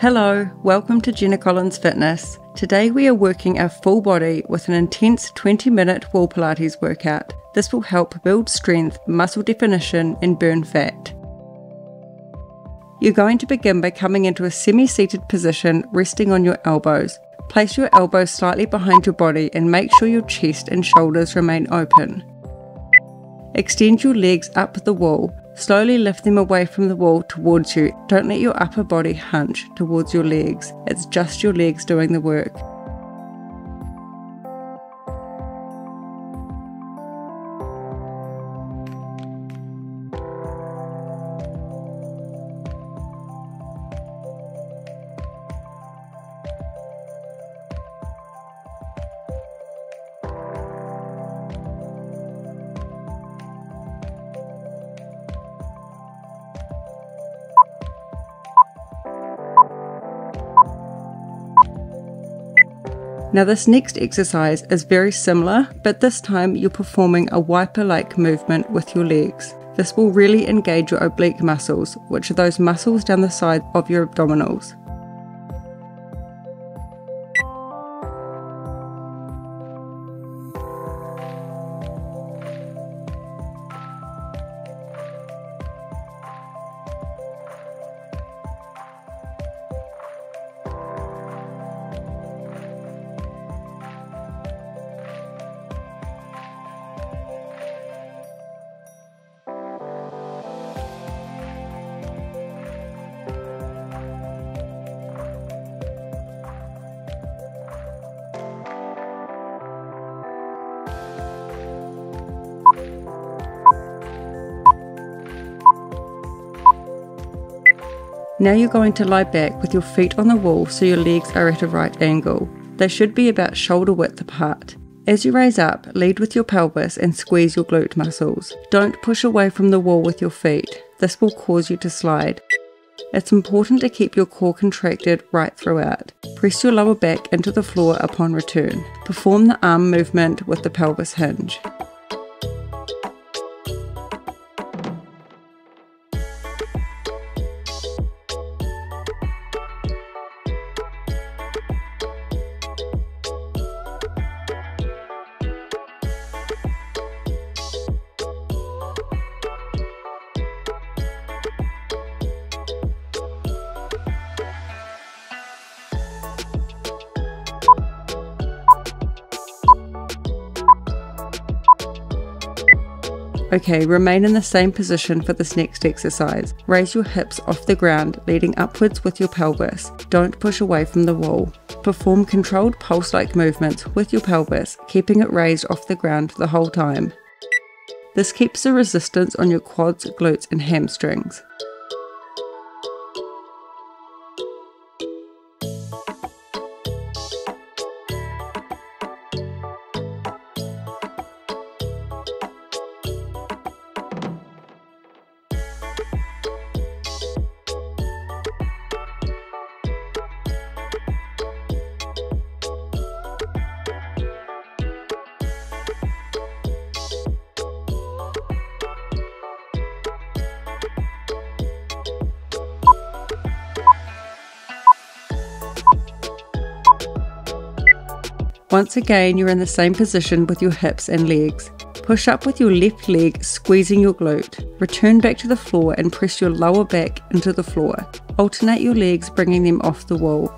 Hello, welcome to Jenna Collins Fitness. Today we are working our full body with an intense 20-minute wall Pilates workout. This will help build strength, muscle definition and burn fat. You're going to begin by coming into a semi-seated position, resting on your elbows. Place your elbows slightly behind your body and make sure your chest and shoulders remain open. Extend your legs up the wall. Slowly lift them away from the wall towards you. Don't let your upper body hunch towards your legs. It's just your legs doing the work. Now this next exercise is very similar, but this time you're performing a wiper-like movement with your legs. This will really engage your oblique muscles, which are those muscles down the side of your abdominals. Now you're going to lie back with your feet on the wall so your legs are at a right angle. They should be about shoulder width apart. As you raise up, lead with your pelvis and squeeze your glute muscles. Don't push away from the wall with your feet. This will cause you to slide. It's important to keep your core contracted right throughout. Press your lower back into the floor upon return. Perform the arm movement with the pelvis hinge. Okay, remain in the same position for this next exercise. Raise your hips off the ground, leading upwards with your pelvis. Don't push away from the wall. Perform controlled pulse-like movements with your pelvis, keeping it raised off the ground the whole time. This keeps the resistance on your quads, glutes, and hamstrings. Once again, you're in the same position with your hips and legs. Push up with your left leg, squeezing your glute. Return back to the floor and press your lower back into the floor. Alternate your legs, bringing them off the wall.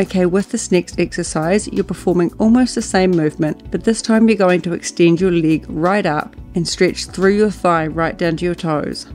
Okay, with this next exercise, you're performing almost the same movement, but this time you're going to extend your leg right up and stretch through your thigh right down to your toes.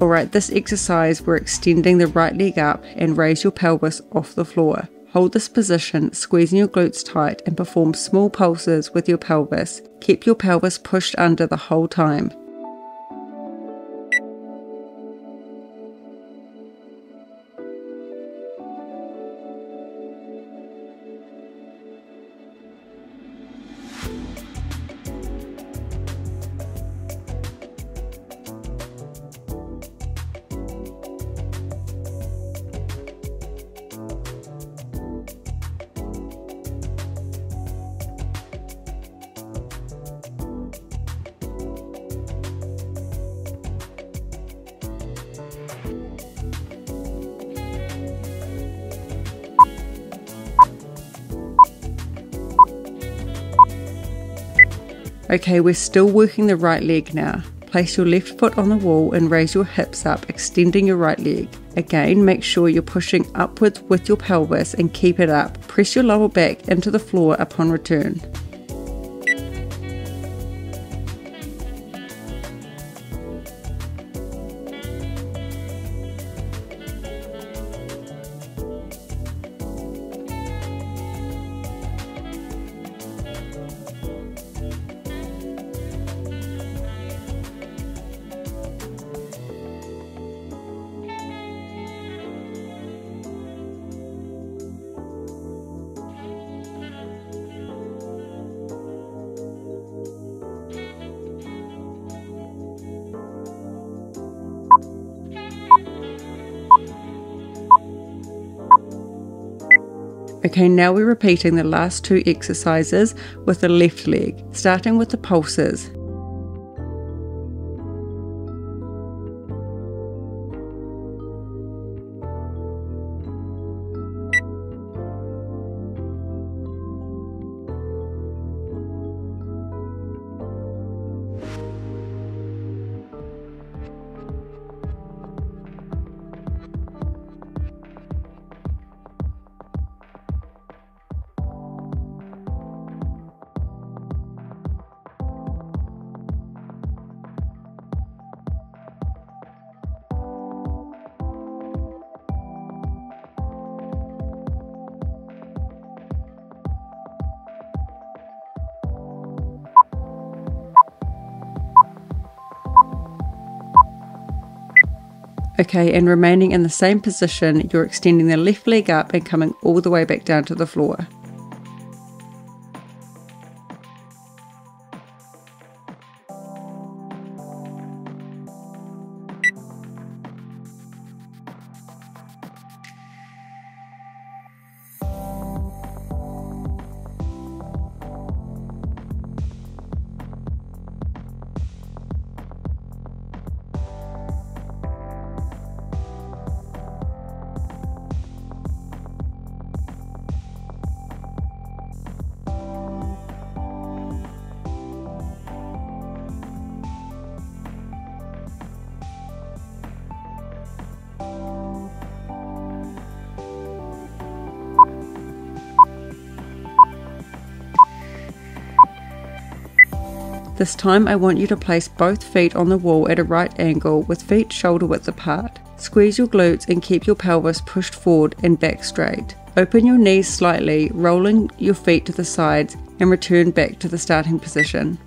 Alright, this exercise we're extending the right leg up and raise your pelvis off the floor. Hold this position, squeezing your glutes tight, and perform small pulses with your pelvis. Keep your pelvis pushed under the whole time. Okay, we're still working the right leg now. Place your left foot on the wall and raise your hips up, extending your right leg. Again, make sure you're pushing upwards with your pelvis and keep it up. Press your lower back into the floor upon return. Okay, now we're repeating the last two exercises with the left leg, starting with the pulses. Okay, and remaining in the same position, you're extending the left leg up and coming all the way back down to the floor. This time I want you to place both feet on the wall at a right angle with feet shoulder width apart. Squeeze your glutes and keep your pelvis pushed forward and back straight. Open your knees slightly, rolling your feet to the sides and return back to the starting position.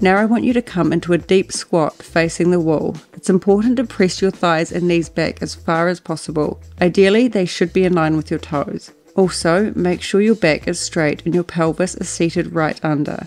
Now I want you to come into a deep squat facing the wall. It's important to press your thighs and knees back as far as possible. Ideally, they should be in line with your toes. Also, make sure your back is straight and your pelvis is seated right under.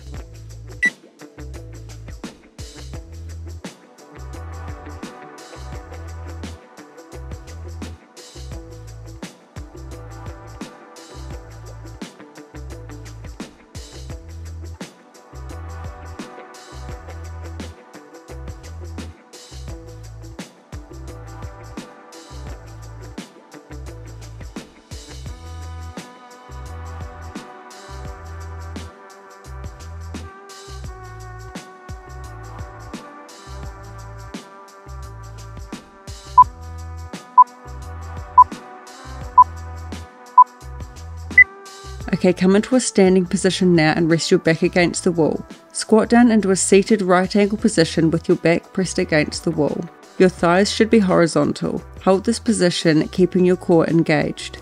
Okay, come into a standing position now and rest your back against the wall. Squat down into a seated right angle position with your back pressed against the wall. Your thighs should be horizontal. Hold this position, keeping your core engaged.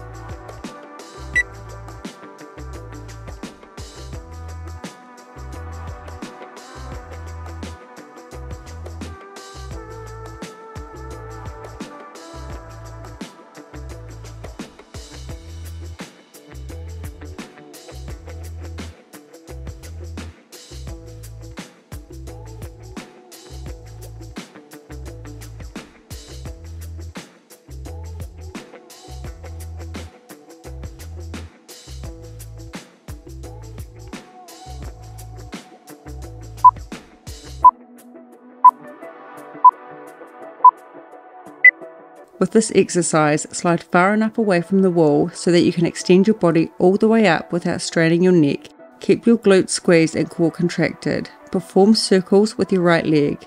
With this exercise, slide far enough away from the wall so that you can extend your body all the way up without straining your neck. Keep your glutes squeezed and core contracted. Perform circles with your right leg.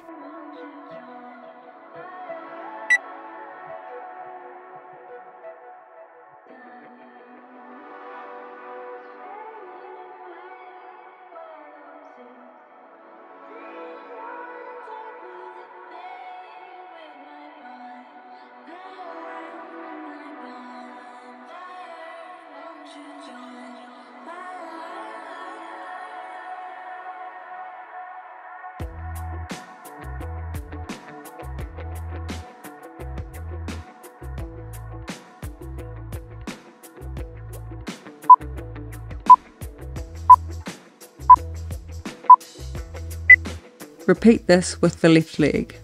Repeat this with the left leg.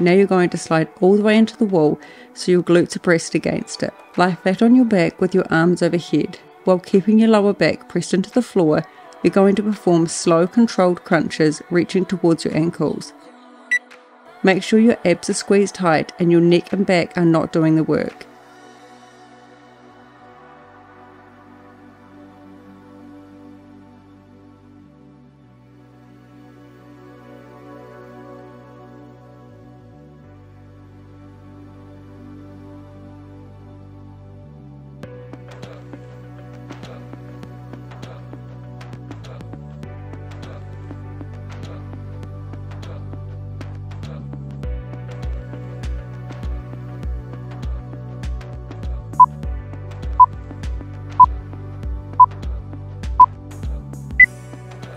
Now you're going to slide all the way into the wall so your glutes are pressed against it. Lie flat on your back with your arms overhead. While keeping your lower back pressed into the floor, you're going to perform slow, controlled crunches reaching towards your ankles. Make sure your abs are squeezed tight and your neck and back are not doing the work.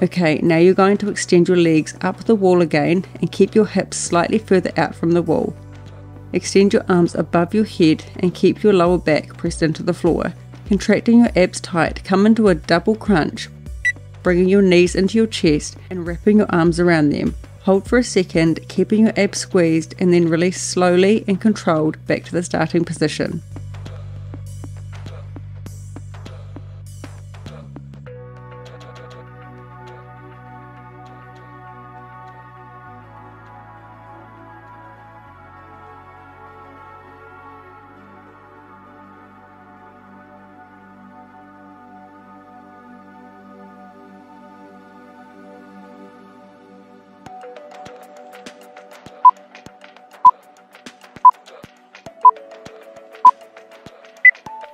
Okay, now you're going to extend your legs up the wall again and keep your hips slightly further out from the wall. Extend your arms above your head and keep your lower back pressed into the floor. Contracting your abs tight, come into a double crunch, bringing your knees into your chest and wrapping your arms around them. Hold for a second, keeping your abs squeezed, and then release slowly and controlled back to the starting position.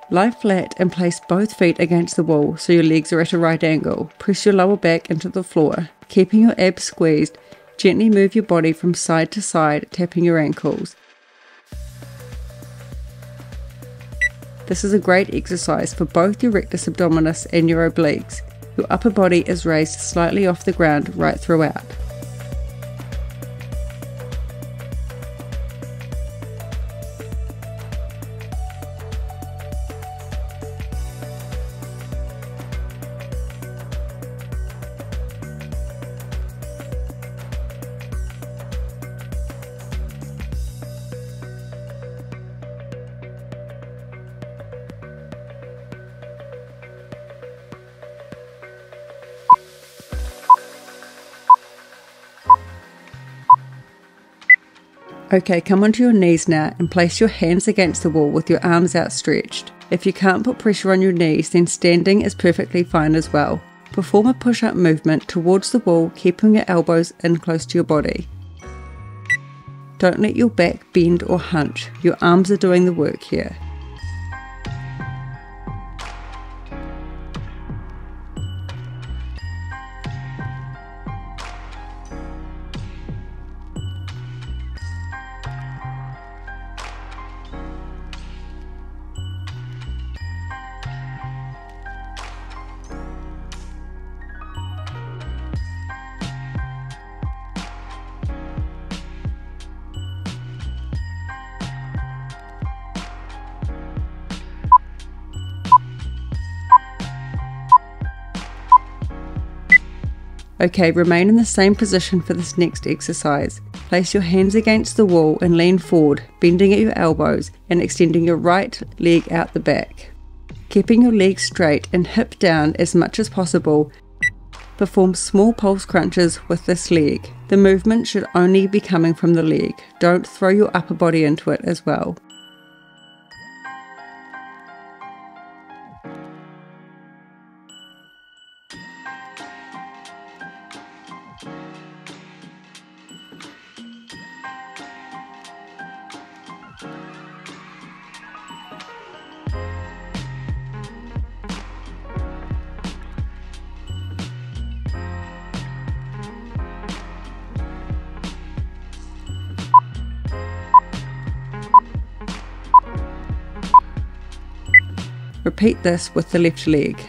Lie flat and place both feet against the wall so your legs are at a right angle. Press your lower back into the floor. Keeping your abs squeezed, gently move your body from side to side, tapping your ankles. This is a great exercise for both your rectus abdominis and your obliques. Your upper body is raised slightly off the ground right throughout. Okay, come onto your knees now and place your hands against the wall with your arms outstretched. If you can't put pressure on your knees, then standing is perfectly fine as well. Perform a push-up movement towards the wall, keeping your elbows in close to your body. Don't let your back bend or hunch. Your arms are doing the work here. Okay, remain in the same position for this next exercise. Place your hands against the wall and lean forward, bending at your elbows and extending your right leg out the back. Keeping your legs straight and hip down as much as possible, perform small pulse crunches with this leg. The movement should only be coming from the leg. Don't throw your upper body into it as well. Repeat this with the left leg.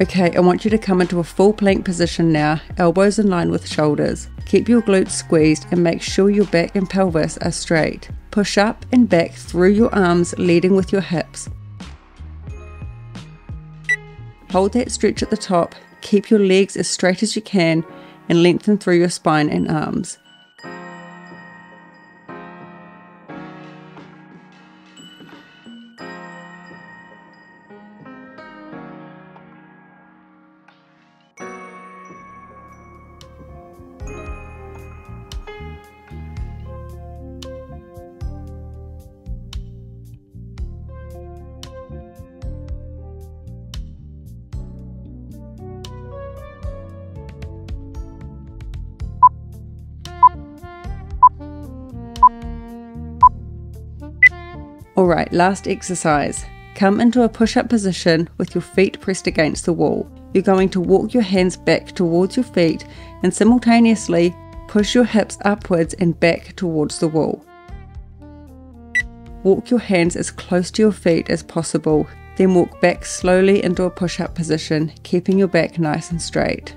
Okay, I want you to come into a full plank position now, elbows in line with shoulders. Keep your glutes squeezed and make sure your back and pelvis are straight. Push up and back through your arms, leading with your hips. Hold that stretch at the top, keep your legs as straight as you can, and lengthen through your spine and arms. Alright, last exercise. Come into a push-up position with your feet pressed against the wall. You're going to walk your hands back towards your feet and simultaneously push your hips upwards and back towards the wall. Walk your hands as close to your feet as possible, then walk back slowly into a push-up position, keeping your back nice and straight.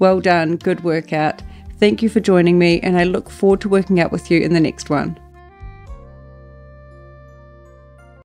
Well done, good workout. Thank you for joining me, and I look forward to working out with you in the next one.